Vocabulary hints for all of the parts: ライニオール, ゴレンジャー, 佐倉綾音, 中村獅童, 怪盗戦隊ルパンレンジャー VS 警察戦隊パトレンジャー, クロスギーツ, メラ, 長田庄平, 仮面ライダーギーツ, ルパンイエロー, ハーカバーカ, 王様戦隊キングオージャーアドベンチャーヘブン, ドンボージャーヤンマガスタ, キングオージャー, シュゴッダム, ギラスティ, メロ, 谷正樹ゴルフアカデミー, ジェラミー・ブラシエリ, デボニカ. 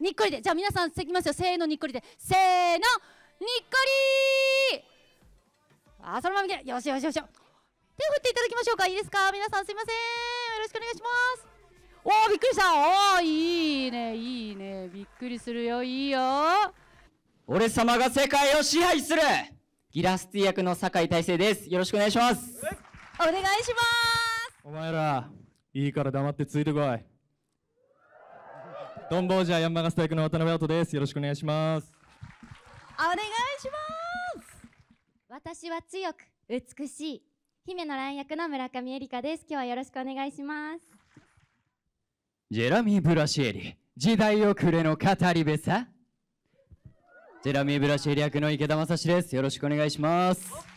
にっこりで。じゃあ皆さんいきますよ、せーのにっこりで、せーのにっこりー。あー、そのままいけ、よしよしよしよ。手を振っていただきましょうか、いいですか皆さん、すいません、よろしくお願いします。おー、びっくりした。おー、いいねいいね、びっくりするよ、いいよ。俺様が世界を支配するギラスティ役の酒井大成です、よろしくお願いします。お願いします。お前らいいから黙ってついてこい。ドンボージャーヤンマガスタ役の渡辺青人です、よろしくお願いします。お願いします。私は強く美しい姫のラン役の村上絵里香です、今日はよろしくお願いします。ジェラミー・ブラシエリ、時代遅れの語り部さ。ジェラミー・ブラシエリ役の池田雅史です、よろしくお願いします。よろしく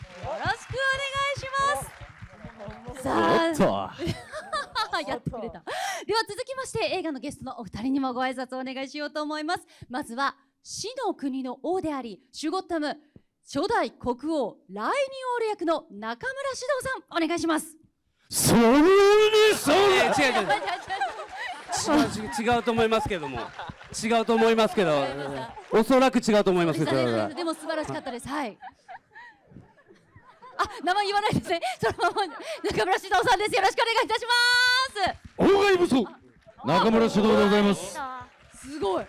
お願いします。さあやってくれた。では続きまして映画のゲストのお二人にもご挨拶をお願いしようと思います。まずは死の国の王でありシュゴッダム初代国王ライニオール役の中村獅童さん、お願いします。それにそれ違うと思いますけども、違うと思いますけど、おそらく違うと思いますけど、でも素晴らしかったです。はい。あ、名前言わないですね。そのまま中村獅童さんです。よろしくお願いいたします。おがいぶそう。中村獅童でございます。すごい。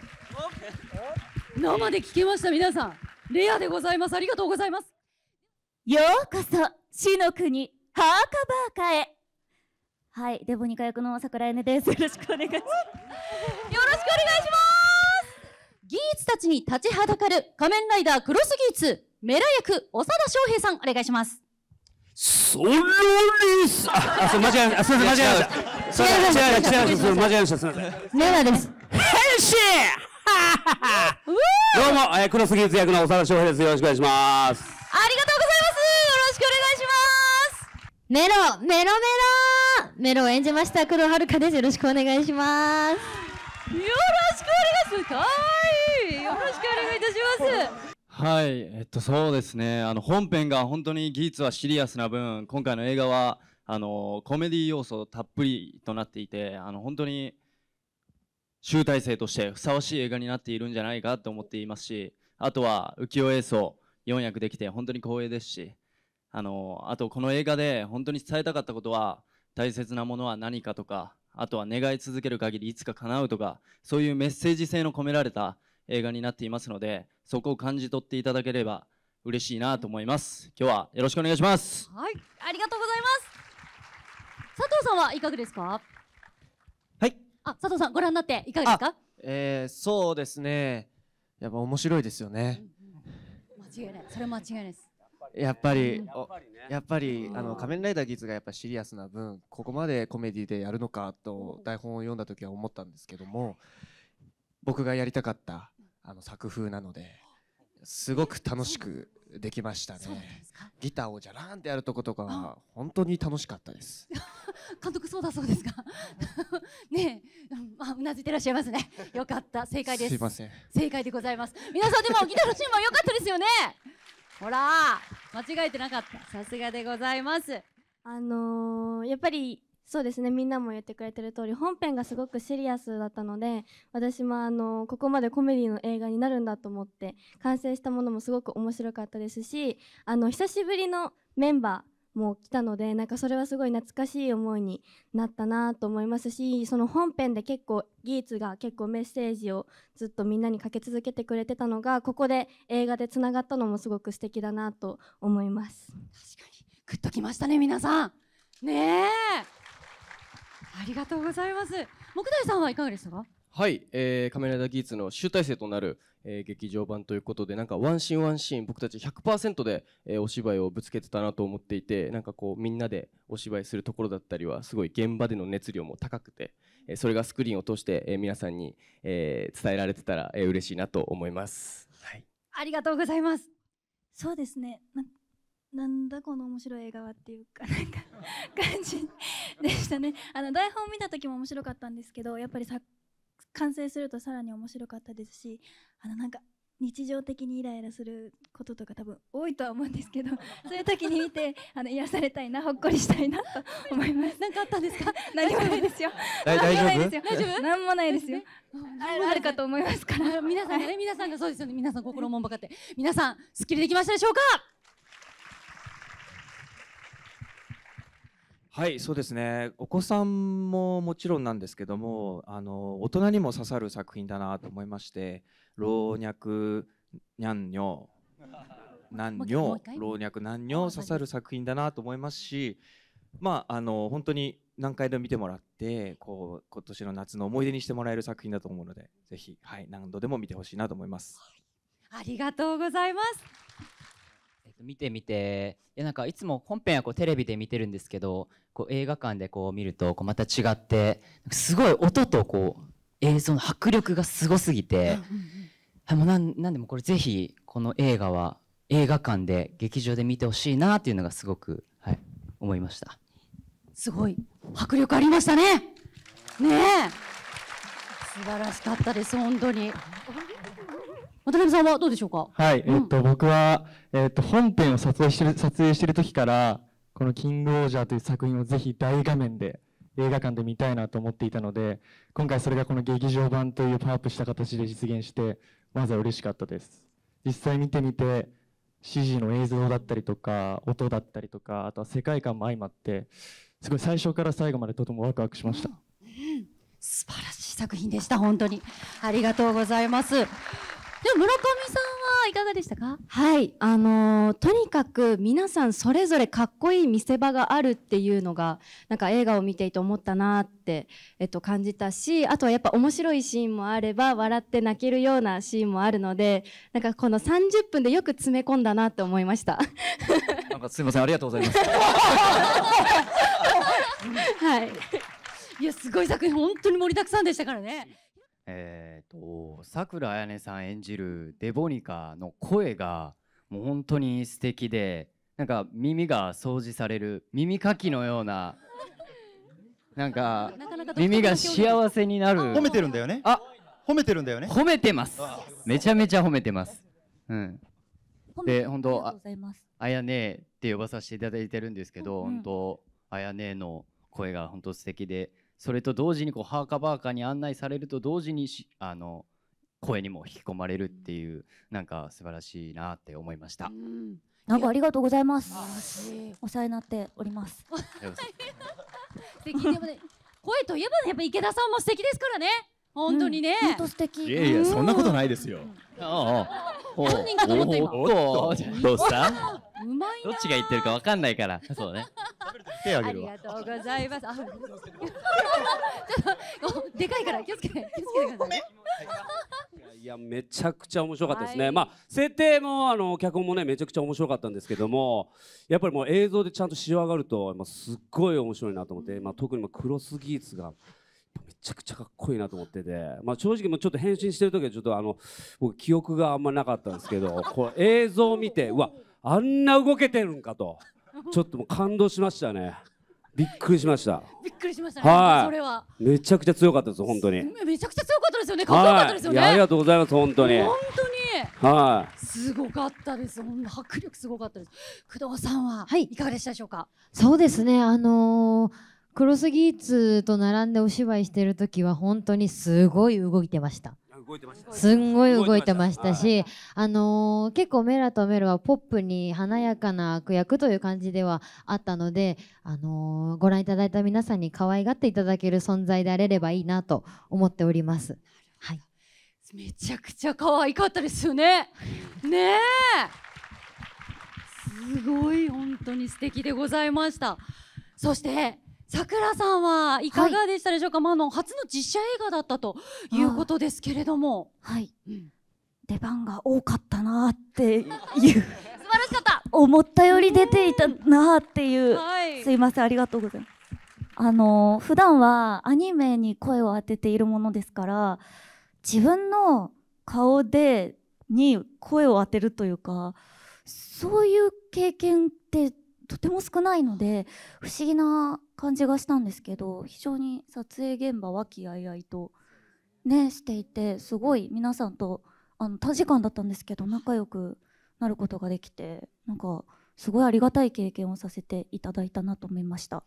生で聞けました皆さん。レアでございます。ありがとうございます。ようこそ死の国ハーカバーカへ。はい、デボニカ役の桜井根です。よろしくお願いします。よろしくお願いします。ギーツたちに立ちはだかる仮面ライダークロスギーツメラ役長田翔平さん、お願いします。それです。あ、そう、間違えました。すみません、間違えました。すみません。メラです。変身。どうも、クロスギーツ役の長田翔平です。よろしくお願いします。ありがとうございます。よろしくお願いします。メロを演じました黒はるかです。よろしくお願いします。よろしくお願いします。かわいい。よろしくお願いいたします。はい、そうですね、本編が本当にギーツはシリアスな分、今回の映画はコメディ要素たっぷりとなっていて、本当に集大成としてふさわしい映画になっているんじゃないかと思っていますし、あとは浮世英宗4役できて本当に光栄ですし、あとこの映画で本当に伝えたかったことは、大切なものは何かとか、あとは願い続ける限りいつか叶うとか、そういうメッセージ性の込められた映画になっていますので、そこを感じ取っていただければ嬉しいなと思います。今日はよろしくお願いします。はい、ありがとうございます。佐藤さんはいかがですか。はい、あ、佐藤さんご覧になっていかがですか。そうですね、やっぱ面白いですよね、間違いない、それ間違いないです。やっぱり、やっぱり仮面ライダーギーツがやっぱシリアスな分、ここまでコメディでやるのかと台本を読んだ時は思ったんですけども、僕がやりたかった作風なので、すごく楽しくできましたね。ギターをじゃらーんってやるとことかは本当に楽しかったです。監督そうだそうですか。ねえ、うなずいてらっしゃいますね。よかった、正解です。すいません。正解でございます。皆さんでもギターのシーンも良かったですよね。ほら、間違えてなかった。さすがでございます。やっぱり。そうですね、みんなも言ってくれてる通り、本編がすごくシリアスだったので、私もここまでコメディの映画になるんだと思って完成したものもすごく面白かったですし、久しぶりのメンバーも来たので、なんかそれはすごい懐かしい思いになったなと思いますし、その本編で結構ギーツが結構メッセージをずっとみんなにかけ続けてくれてたのが、ここで映画でつながったのもすごく素敵だなと思います。確かにグッときましたね皆さんね。え、ありがとうございます。木大さんはいかがでしたか。はい、仮面ライダーギーツの集大成となる、劇場版ということで、なんかワンシーンワンシーン僕たち 100% で、お芝居をぶつけてたなと思っていて、なんかこうみんなでお芝居するところだったりはすごい現場での熱量も高くて、それがスクリーンを通して、皆さんに、伝えられてたら、嬉しいなと思います。はい、ありがとうございます。そうですね、なんだこの面白い映画はっていうか、なんか感じでしたね。台本見た時も面白かったんですけど、やっぱり完成するとさらに面白かったですし、なんか日常的にイライラすることとか多分多いとは思うんですけど、そういう時に見て癒されたいな、ほっこりしたいなと思います。何かあったんですか？何もないですよ。大丈夫？何もないですよ。あるかと思いますから。皆さんね、皆さんがそうですよね。皆さん心もんばかって、皆さんスッキリできましたでしょうか？はい、そうですね。お子さんももちろんなんですけども、大人にも刺さる作品だなと思いまして、老若男女、老若男女刺さる作品だなと思いますし、まあ本当に何回でも見てもらって、こう今年の夏の思い出にしてもらえる作品だと思うので、ぜひはい何度でも見てほしいなと思います。ありがとうございます。見てみて、いやなんかいつも本編はこうテレビで見てるんですけど、こう映画館でこう見るとこうまた違って、すごい音とこう映像の迫力がすごすぎて、もうなんでもこれぜひこの映画は映画館で劇場で見てほしいなっていうのがすごく、はい、思いました。すごい迫力ありましたね。ねえ、素晴らしかったです本当に。渡辺さんはどうでしょうか。はい、僕は本編を撮影してる時からこのキングオージャーという作品をぜひ大画面で映画館で見たいなと思っていたので、今回それがこの劇場版というパワーアップした形で実現して、まずは嬉しかったです。実際見てみて CG の映像だったりとか音だったりとか、あとは世界観も相まって、すごい最初から最後までとてもワクワクしました。素晴らしい作品でした本当に。ありがとうございます。でも村上さんはいかがでしたか？はい、とにかく皆さんそれぞれかっこいい見せ場があるっていうのが、なんか映画を見ていて思ったなって、感じたし、あとはやっぱ面白いシーンもあれば、笑って泣けるようなシーンもあるので、なんかこの30分でよく詰め込んだなって思いました。なんかすいません、ありがとうございます。はい。いや、すごい作品、本当に盛りだくさんでしたからね。桜彩音さん演じるデボニカの声がもう本当に素敵で、なんか耳が掃除される耳かきのような、なんか耳が幸せになる。褒めてるんだよね。あ、褒めてるんだよね。褒めてます。めちゃめちゃ褒めてます。うん。で本当彩音って呼ばさせていただいてるんですけど、本当彩音の声が本当素敵で、それと同時にこうハーカバーカに案内されると同時に声にも引き込まれるっていう、なんか素晴らしいなって思いました。なんかありがとうございます。お世話になっております。でも、ね、声といえば、ね、やっぱ池田さんも素敵ですからね本当にね、本当素敵。いやいや、そんなことないですよ。本人かと思った今。どうした？うまいな。どっちが言ってるかわかんないから。そうね。手あげるわ。ありがとうございます。ちょっとでかいから気をつけて。いや、めちゃくちゃ面白かったですね。まあ設定も脚本もね、めちゃくちゃ面白かったんですけども、やっぱりもう映像でちゃんと仕上がると、すっごい面白いなと思って、まあ特にクロスギーツが。めちゃくちゃかっこいいなと思ってて、まあ、正直もうちょっと変身してる時はちょっと僕記憶があんまなかったんですけど、こう映像を見て、うわ、あんな動けてるんかと、ちょっともう感動しましたね。びっくりしました。びっくりしましたね。はい。それはめちゃくちゃ強かったです本当に。めちゃくちゃ強かったですよね。かっこよかったですよね。ありがとうございます本当に。本当に。はい。すごかったです。迫力すごかったです。工藤さんは、はい、いかがでしたでしょうか。そうですね。クロスギーツと並んでお芝居してる時は本当にすごい動いてました。すんごい動いてましたし、結構メラとメルはポップに華やかな悪役という感じではあったので、ご覧いただいた皆さんに可愛がっていただける存在であれればいいなと思っております。はい、めちゃくちゃ可愛かったですよね。ねえ、すごい本当に素敵でございました。そして。さくらさんはいかがでしたでしょうか。はい、初の実写映画だったということですけれども、はい、出番が多かったなーっていう素晴らしかった。思ったより出ていたなーっていう、はい、すいません、ありがとうございます。普段はアニメに声を当てているものですから、自分の顔でに声を当てるというか、そういう経験ってとても少ないので不思議な感じがしたんですけど、非常に撮影現場和気あいあいとねしていて、すごい皆さんと短時間だったんですけど仲良くなることができて、なんかすごいありがたい経験をさせていただいたなと思いました。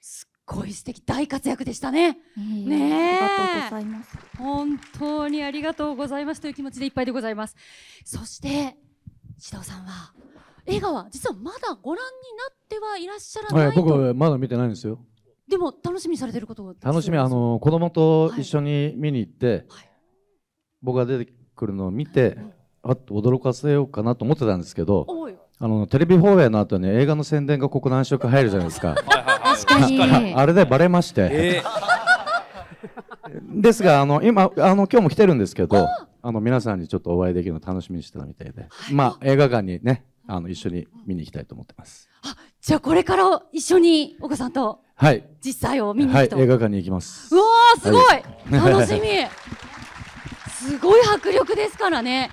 すっごい素敵、大活躍でしたね。ねえ、ありがとうございます。本当にありがとうございますという気持ちでいっぱいでございます。そして獅童さんは映画は実はまだご覧になってはいらっしゃらないと。僕まだ見てないんですよ。でも楽しみにされてることが。楽しみ、子供と一緒に見に行って、はい、僕が出てくるのを見て、はい、あっと驚かせようかなと思ってたんですけど、はい、テレビ放映の後に映画の宣伝がここ何週か入るじゃないですか。確かにあれでバレまして、ですが今今日も来てるんですけど、皆さんにちょっとお会いできるの楽しみにしてたみたいで、はい、まあ映画館にね一緒に見に行きたいと思ってます。あ、じゃあこれから一緒にお子さんと、はい、実際を見に行くと、はい、映画館に行きます。うわーすごい、はい、楽しみ。すごい迫力ですからね。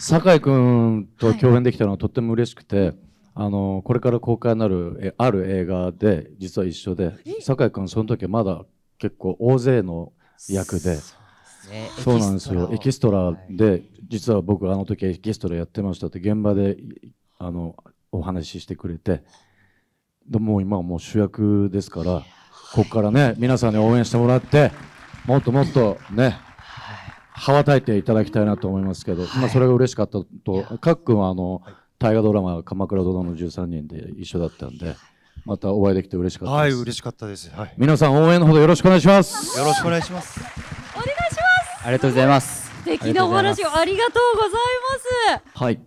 酒井君と共演できたのはとっても嬉しくて、はい、これから公開になるある映画で実は一緒で、酒井君その時はまだ結構大勢の役で。そうなんですよ。エキストラで実は僕時エキストラやってましたって現場でお話ししてくれて、でもう今はもう主役ですから、ここからね皆さんに応援してもらってもっともっとね羽ばたいていただきたいなと思いますけど、まあそれが嬉しかったと。かっくんは大河ドラマ「鎌倉殿の13人」で一緒だったんで、またお会いできて嬉しかったです。はい、嬉しかったです。皆さん応援のほどよろしくお願いします。よろしくお願いします。お願いします。ありがとうございます。素敵なお話をありがとうございます。はい。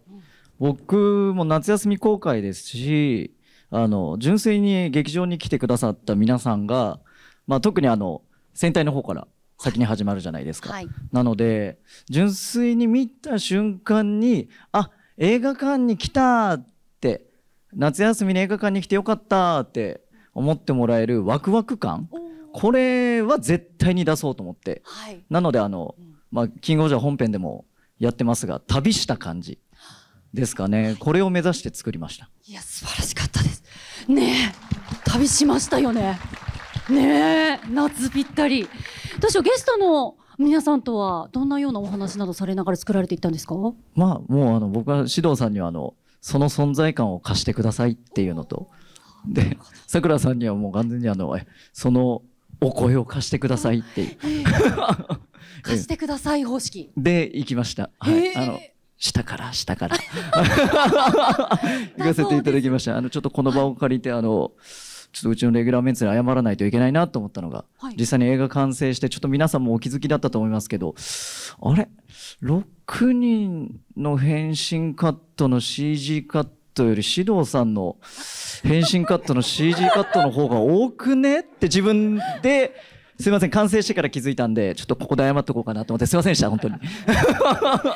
僕も夏休み公開ですし、純粋に劇場に来てくださった皆さんが、まあ特に戦隊の方から先に始まるじゃないですか。はい、なので純粋に見た瞬間に、あ、映画館に来たって、夏休みに映画館に来てよかったって思ってもらえるワクワク感。これは絶対に出そうと思って、はい、なのでまあ、キングオージャー本編でもやってますが、旅した感じですかね、はい、これを目指して作りました。いや素晴らしかったですね。え、旅しましたよね。ねえ、夏ぴったり。どうしよう、ゲストの皆さんとはどんなようなお話などされながら作られていったんですか。まあもう僕は獅童さんにはその存在感を貸してくださいっていうのと、でさくらさんにはもう完全にそのお声を貸してくださいっていう貸してください方式で行きました。はい、下から行かせていただきました。ちょっとこの場を借りてちょっとうちのレギュラーメンツに謝らないといけないなと思ったのが、はい、実際に映画完成してちょっと皆さんもお気づきだったと思いますけど、あれ6人の変身カットの CG カットより獅童さんの変身カットの CG カットの方が多くねって自分で、すいません、完成してから気づいたんでちょっとここで謝っとこうかなと思って、すいませんでした本当に。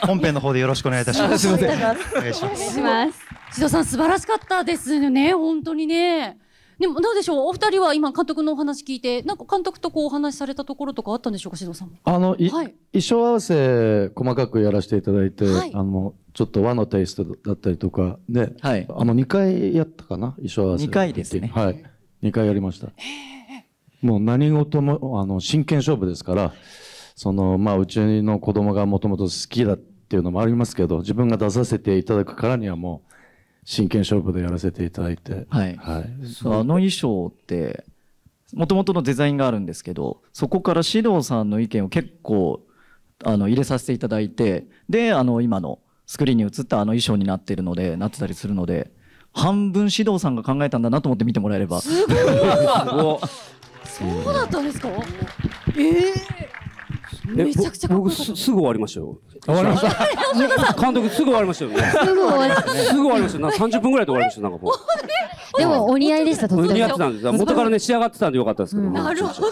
本編の方でよろしくお願いいたします。すいません、お願いします。獅童さん素晴らしかったですよね、本当にね。でもどうでしょう、お二人は今監督のお話聞いて、なんか監督とこうお話しされたところとかあったんでしょうか、獅童さんも。はい、衣装合わせ細かくやらせていただいて、はい、ちょっと和のテイストだったりとかで、はい、2回やったかな、衣装合わせ。2回ですね。はい、2回やりました。もう何事も真剣勝負ですから、まあうちの子供がもともと好きだっていうのもありますけど、自分が出させていただくからにはもう真剣勝負でやらせていただいて、はい、はい、そう、衣装ってもともとのデザインがあるんですけど、そこから獅童さんの意見を結構入れさせていただいて、で今のスクリーンに映った衣装になってたりするので、半分獅童さんが考えたんだなと思って見てもらえれば。すごい。そうだったんですか。めちゃくちゃ僕すぐ終わりましたよ。終わりました。監督すぐ終わりましたよね。すぐ終わりました。30分ぐらいで終わりました。なんかもう。でもお似合いでした。お似合ってたんです。元からね仕上がってたんでよかったですけど。なるほど。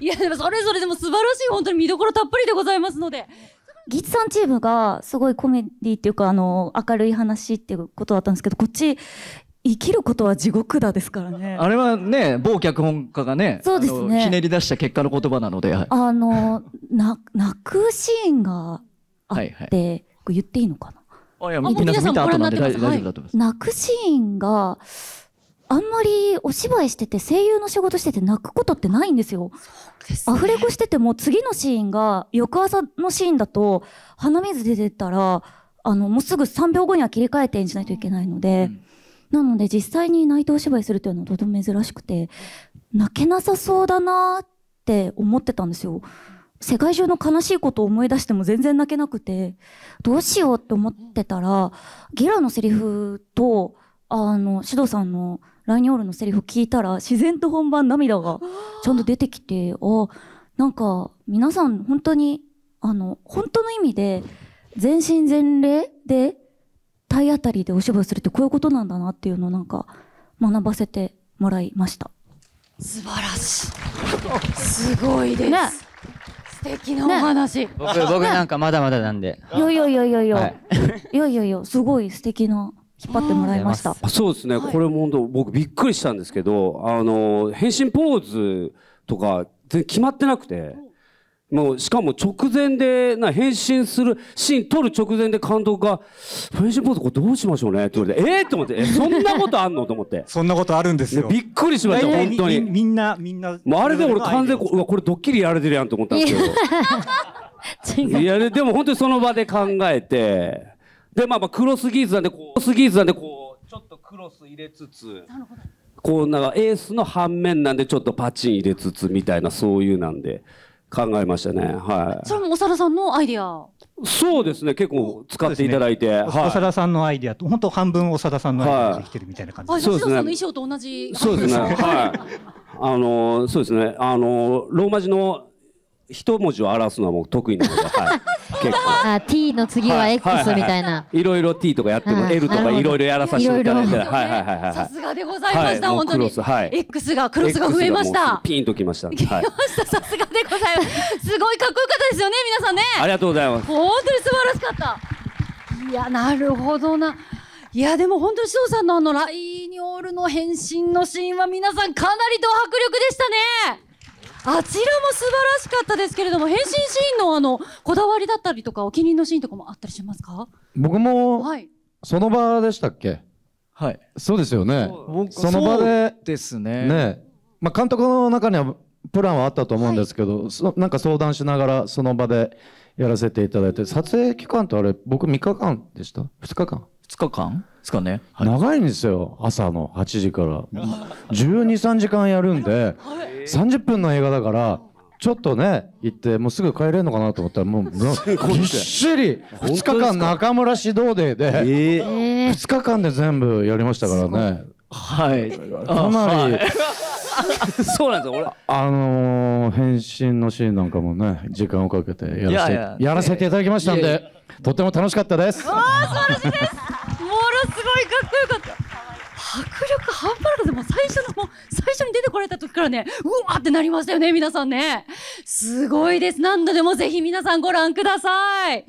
いやでもそれぞれでも素晴らしい、本当に見どころたっぷりでございますので。ギッツさんチームがすごいコメディっていうか明るい話っていうことだったんですけど、こっち。生きることは地獄だですからね。あれはね、某脚本家がね、そうですね、ひねり出した結果の言葉なので、はい、泣くシーンがあって、はい、はい、言っていいのかな。あ、いや、皆さん見た後なんで大丈夫だと思います。泣くシーンがあんまりお芝居してて声優の仕事してて泣くことってないんですよ。そうですね、アフレコしてても次のシーンが翌朝のシーンだと鼻水出てたらもうすぐ3秒後には切り替えて演じないといけないので、なので実際に泣いてお芝居するというのはとても珍しくて、泣けなさそうだなって思ってたんですよ。世界中の悲しいことを思い出しても全然泣けなくて、どうしようって思ってたらギラのセリフと獅童さんのライニオールのセリフを聞いたら自然と本番涙がちゃんと出てきて、なんか皆さん本当に本当の意味で全身全霊で体当たりでお芝居するってこういうことなんだなっていうのをなんか学ばせてもらいました。素晴らしい。すごいです、ね、素敵なお話、ね、僕なんかまだまだなんで、ね、いやすごい素敵な引っ張ってもらいました。そうですね、これも本当僕びっくりしたんですけど、変身ポーズとか決まってなくて、もうしかも直前で変身するシーン撮る直前で監督が「変身ポーズこれどうしましょうね」って言われて「えっ!?」と思って「そんなことあんの?」と思ってそんなことあるんですよ。びっくりしました本当に。みんなもうあれで俺完全これドッキリやられてるやんと思ったんですけど、いやでも本当にその場で考えて。でまあ黒すぎずなんでこうちょっとクロス入れつつ、こうなんかエースの反面なんでちょっとパチン入れつつみたいな、そういうなんで考えましたね。はい。それも長田さんのアイディア。そうですね、結構使っていただいて、長田さんのアイディアと本当半分長田さんのアイディアできてるみたいな感じ。そうですね。長田さんの衣装と同じ。そうですね。はい。そうですね。ローマ字の一文字を表すのはもう得意なので、はい。T の次は X みたいな、いろいろ T とかやっても L とかいろいろやらさせていただいて、さすがでございました。本当に X がクロスが増えました。ピンときました。さすがでございます。すごいかっこよかったですよね、皆さんね。ありがとうございます。本当に素晴らしかった。いや、なるほどな。いやでも本当に獅童さんのライニオールの変身のシーンは皆さんかなりド迫力でしたね。あちらも素晴らしかったですけれども、変身シーンのこだわりだったりとかお気に入りのシーンとかもあったりしますか？僕もその場でしたっけ？はい、そうですよね。その場でですね。ね、まあ監督の中にはプランはあったと思うんですけど、なんか相談しながらその場でやらせていただいて、撮影期間ってあれ僕3日間でした。2日間ですかね。長いんですよ。朝の8時から12、13時間やるんで。30分の映画だからちょっとね行ってもうすぐ帰れるのかなと思ったら、もうぎっしり2日間中村獅童デーで2日間で全部やりましたからね。はい、かなりそうなんですよ。俺変身のシーンなんかもね時間をかけてやらせていただきましたんで、とても楽しかったです。素晴らしいです。ものすごいかっこよかった。迫力半端なくて、もう最初に出てこられた時からね、うわーってなりましたよね、皆さんね。すごいです。何度でもぜひ皆さんご覧ください。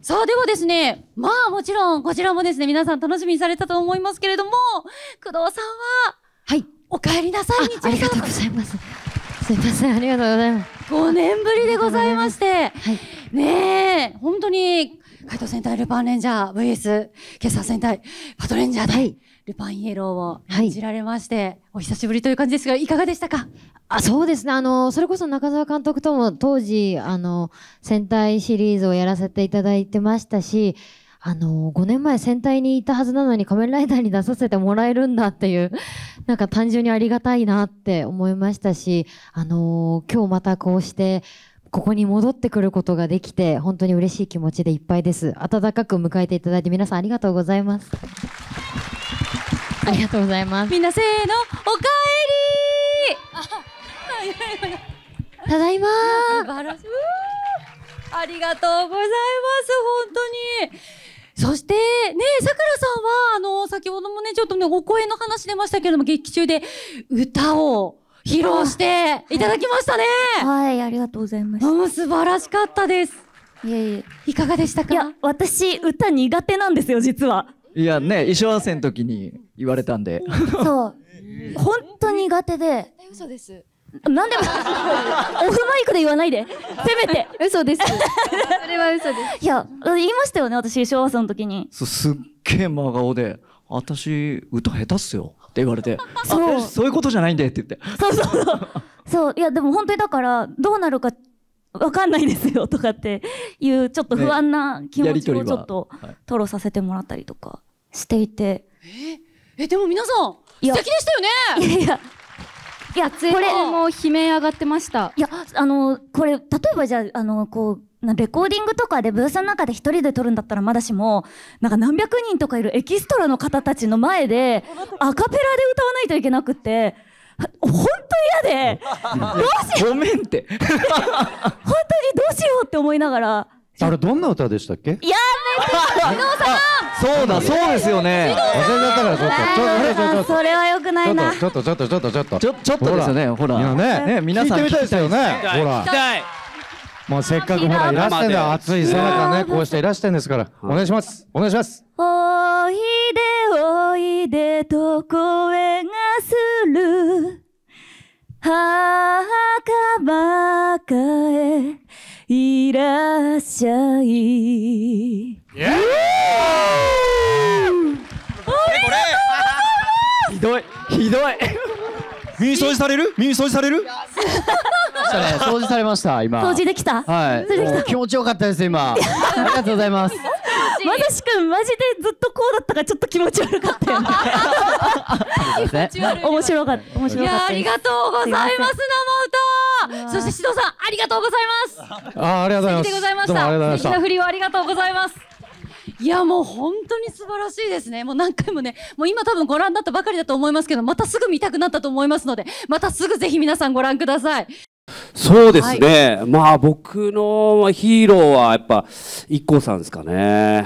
さあ、ではですね、まあもちろんこちらもですね、皆さん楽しみにされたと思いますけれども、工藤さんは、はい、お帰りなさいにちゃん。ありがとうございます。すいません、ありがとうございます。5年ぶりでございまして、はい、ねえ、本当に、怪盗戦隊ルパンレンジャー VS 今朝戦隊パトレンジャーで、はい、ルパンイエローを演じられまして、はい、お久しぶりという感じですがいかがでしたか？そうですね、それこそ中澤監督とも当時戦隊シリーズをやらせていただいてましたし、5年前戦隊にいたはずなのに仮面ライダーに出させてもらえるんだっていうなんか単純にありがたいなって思いましたし、今日またこうしてここに戻ってくることができて本当に嬉しい気持ちでいっぱいです。温かく迎えていただいて皆さんありがとうございます。ありがとうございます。みんなせーのおかえりただいまー。ありがとうございます。本当に。そしてね、さくらさんは先ほどもねちょっとねお声の話出ましたけれども、劇中で歌を披露していただきましたね。はい、ありがとうございました。素晴らしかったです。いえいえ、いかがでしたか？いや、私歌苦手なんですよ、実は。いやね、衣装合わせの時に言われたんで。そう、本当に苦手で。嘘です。なんでもオフマイクで言わないで、せめて。嘘です。それは嘘です。いや、言いましたよね、私衣装合わせの時に。すっげえ真顔で。私歌下手っすよって言われてそういうことじゃないんでって言ってそういやでも本当にだからどうなるかわかんないですよとかっていうちょっと不安な気持ちをちょっと吐露させてもらったりとかしていて、でも皆さん素敵でしたよね。いやこれも悲鳴上がってました。いやこれ例えばじゃあこうレコーディングとかでブースの中で一人で撮るんだったらまだしもなんか何百人とかいるエキストラの方たちの前でアカペラで歌わないといけなくて本当嫌でどうしようごめんって本当にどうしようって思いながら。あれどんな歌でしたっけ？いやめっちゃ篠さん。そうだそうですよね。忘れちゃったからちょっとそれは良くないな。ちょっとですよね。ほらね皆さん聞いてみたいですよね。ほらもうせっかくほらいらしてんだ暑いさなかねこうしていらしてんですからお願いしますお願いします。おいでおいでと声がする墓場へいらっしゃい。ひどいひどい。耳掃除される？耳掃除される？掃除されました今。掃除できた？はい。気持ちよかったです今。ありがとうございます。まさしくんマジでずっとこうだったからちょっと気持ち悪かったよね。面白かった面白かった。ありがとうございます生歌。そして篠さんありがとうございます。ありがとうございます。素敵な振りをありがとうございます。いやもう本当に素晴らしいですね。もう何回もねもう今多分ご覧になったばかりだと思いますけどまたすぐ見たくなったと思いますのでまたすぐぜひ皆さんご覧ください。そうですね、はい、まあ僕のヒーローはやっぱ IKKO さんですかね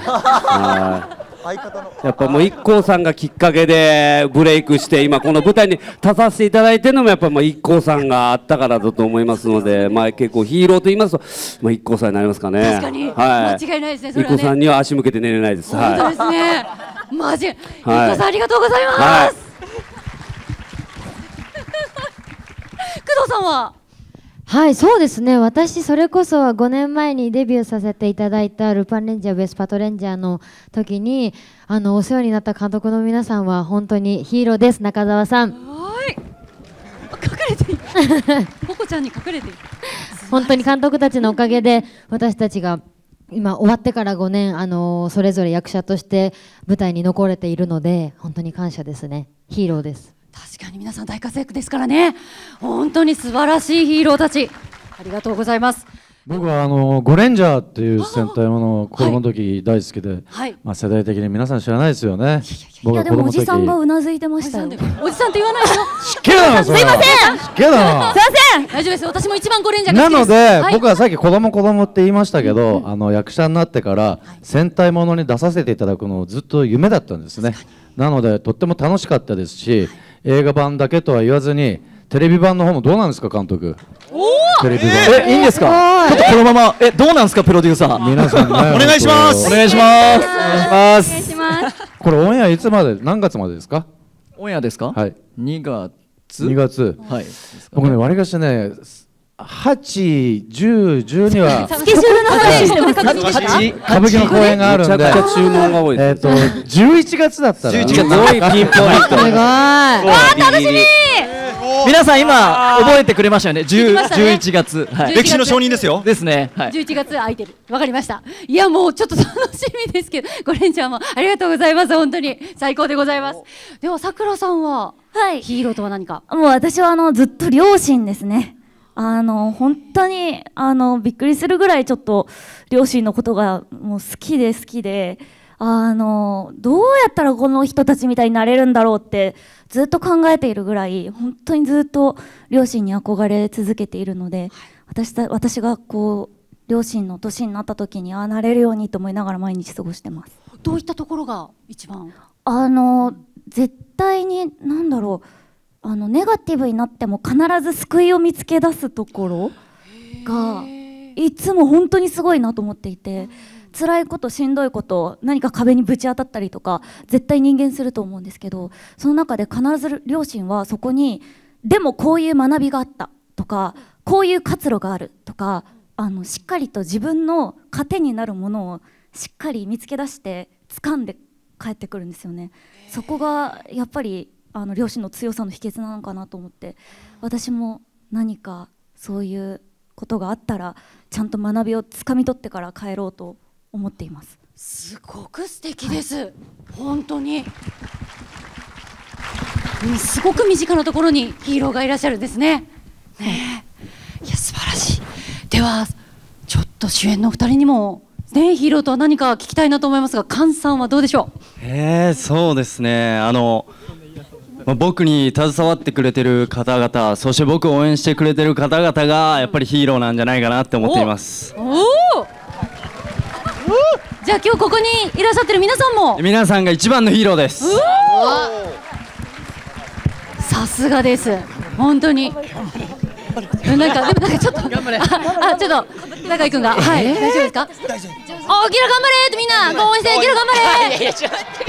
やっぱもう IKKO さんがきっかけでブレイクして今この舞台に立たせていただいてるのもやっぱ IKKO さんがあったからだと思いますので、まあ、結構ヒーローと言いますと IKKO さんになりますかね。確かに、はい、間違いないですね。 IKKO さんには足向けて寝れないです。本当ですねマジ IKKO さんありがとうございます、はい、工藤さんははいそうですね私それこそは5年前にデビューさせていただいたルパンレンジャーベスパトレンジャーの時にお世話になった監督の皆さんは本当にヒーローです。中澤さんはい隠れているココちゃんに隠れている本当に監督たちのおかげで私たちが今終わってから5年それぞれ役者として舞台に残れているので本当に感謝ですね。ヒーローです。確かに皆さん大活躍ですからね。本当に素晴らしいヒーローたちありがとうございます。僕はゴレンジャーっていう戦隊もの子供の時大好きで、はい、まあ世代的に皆さん知らないですよね。いやでもおじさんがうなずいてましたよ。おじさんって言わないでよ。しっけだなそれ。すいません。しっけだな。すいません。大丈夫です。私も一番ゴレンジャーが好きです。なので僕はさっき子供って言いましたけど、役者になってから戦隊ものに出させていただくのをずっと夢だったんですね。なのでとっても楽しかったですし、映画版だけとは言わずにテレビ版の方もどうなんですか監督。テレビ版いいんですか。ちょっとこのままどうなんですかプロデューサー。皆さんお願いします。お願いします。お願いします。これオンエアいつまで何月までですか。オンエアですか。はい。2月。はい。僕ね割りかしね。8、10、12はスケジュールの話してます。歌舞伎の公演があるんで、11月だったら。11月ピンポイント。すごい。わあ楽しみ。皆さん今覚えてくれましたよね。11月。歴史の証人ですよ。ですね。11月空いてる。わかりました。いやもうちょっと楽しみですけど、ゴレンちゃんもありがとうございます。本当に最高でございます。ではさくらさんはヒーローとは何か。もう私はずっと両親ですね。本当にびっくりするぐらいちょっと両親のことがもう好きでどうやったらこの人たちみたいになれるんだろうってずっと考えているぐらい本当にずっと両親に憧れ続けているので、私がこう両親の年になった時になれるようにと思いながら毎日過ごしてます。どういったところが一番絶対に何だろうネガティブになっても必ず救いを見つけ出すところがいつも本当にすごいなと思っていて、辛いことしんどいこと何か壁にぶち当たったりとか絶対人間すると思うんですけど、その中で必ず両親はそこにでもこういう学びがあったとかこういう活路があるとかしっかりと自分の糧になるものをしっかり見つけ出して掴んで返ってくるんですよね。そこがやっぱり両親の強さの秘訣なのかなと思って、私も何かそういうことがあったらちゃんと学びをつかみ取ってから帰ろうと思っています。すごく素敵です、はい、本当にすごく身近なところにヒーローがいらっしゃるんですね。ねえ、いや素晴らしい。ではちょっと主演のお二人にもね、ヒーローとは何か聞きたいなと思いますが、菅さんはどうでしょう。そうですね、僕に携わってくれてる方々、そして僕を応援してくれてる方々がやっぱりヒーローなんじゃないかなって思っています。おお、じゃあ今日ここにいらっしゃってる皆さんも、皆さんが一番のヒーローです。さすがです、本当に。なんかちょっとあちょっと中井君が、はい、大丈夫ですか。大丈夫。おキラ頑張れってみんな応援して、キラ頑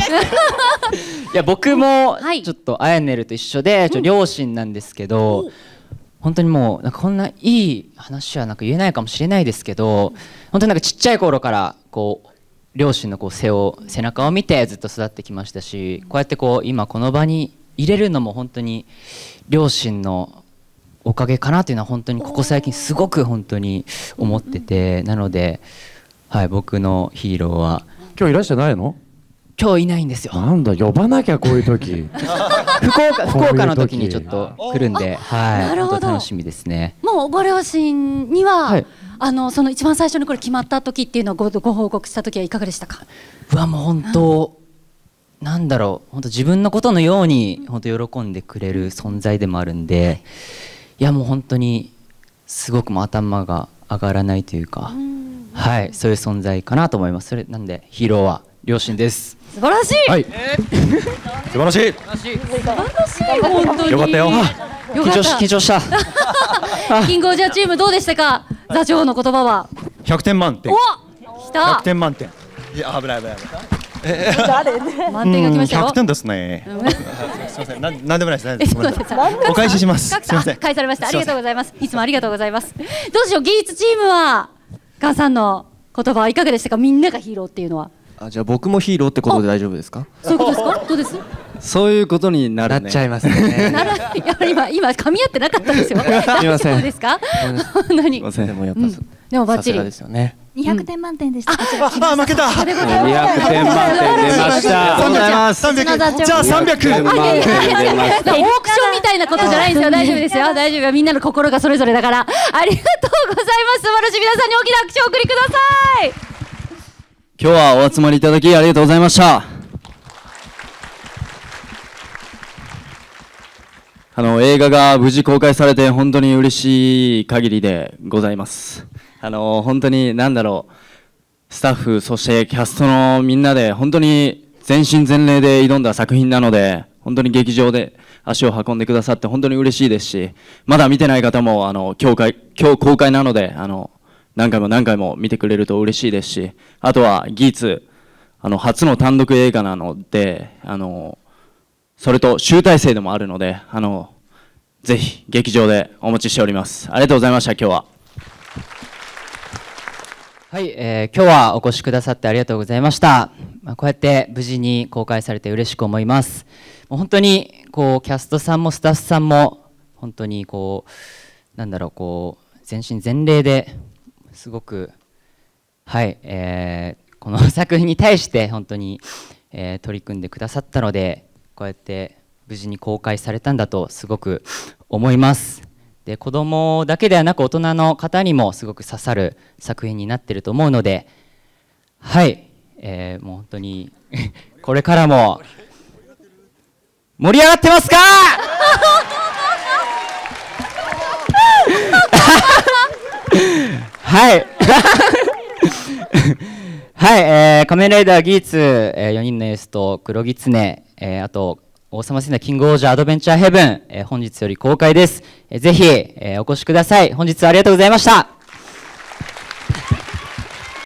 張れ。いや僕もちょっとあやねると一緒で両親なんですけど、本当にもうなんかこんないい話はなんか言えないかもしれないですけど、本当になんかちっちゃい頃からこう両親のこう背中を見てずっと育ってきましたし、こうやってこう今この場にいれるのも本当に両親のおかげかなというのは本当にここ最近すごく本当に思ってて、なので、はい、僕のヒーローは今日いらっしゃないの？今日いないんですよ。なんだ、呼ばなきゃこういう時。福岡の時にちょっと来るんで、はい、本当楽しみですね。もうご両親には、はい、その一番最初にこれ決まった時っていうのをご報告した時はいかがでしたか？うわ、もう本当、なんだろう、本当自分のことのように本当喜んでくれる存在でもあるんで、はい、いやもう本当にすごくもう頭が上がらないというか、はい、そういう存在かなと思います。それなんでヒーローは両親です。素晴らしい。はい。素晴らしい。素晴らしい。本当に。よかったよ。緊張した。キングオージャーチームどうでしたか。座長の言葉は。100点満点。お、きた。100点満点。いや危ない。満点が来ましたよ。100点ですね。すみません。なんでもないです。お返しします。すみません。返されました。ありがとうございます。いつもありがとうございます。どうでしょう、技術チームは菅さんの言葉はいかがでしたか。みんながヒーローっていうのは。じゃあ僕もヒーローってことで大丈夫ですか？そういうことですか？どうです？そういうことになるね。なっちゃいますね。今噛み合ってなかったですよ。大丈夫ですか？何？でもバッチリですよね。200点満点でした。あ、負けた。200点満点出ました。300。じゃあ300。オークションみたいなことじゃないんですよ。大丈夫ですよ。大丈夫。みんなの心がそれぞれだから。ありがとうございます。素晴らしい。皆さんに大きな拍手をお送りください。今日はお集まりいただきありがとうございました。映画が無事公開されて本当に嬉しい限りでございます。本当に何だろう、スタッフそしてキャストのみんなで本当に全身全霊で挑んだ作品なので、本当に劇場で足を運んでくださって本当に嬉しいですし、まだ見てない方も今日公開なので何回も見てくれると嬉しいですし、あとはギーツ初の単独映画なので、それと集大成でもあるので、ぜひ劇場でお待ちしております。ありがとうございました。今日ははい、今日はお越しくださってありがとうございました。こうやって無事に公開されて嬉しく思います。もう本当にこうキャストさんもスタッフさんも本当にこうなんだろう、こう全身全霊ですごく、はい、この作品に対して本当に、取り組んでくださったので、こうやって無事に公開されたんだとすごく思います。で、子どもだけではなく大人の方にもすごく刺さる作品になっていると思うので、はい、もう本当にこれからも盛り上がってますか？はいはい、仮面ライダーギーツ、4人のエースと黒ギツネ、あと王様戦隊キングオージャーアドベンチャーヘブン、本日より公開です。ぜひ、お越しください。本日はありがとうございました。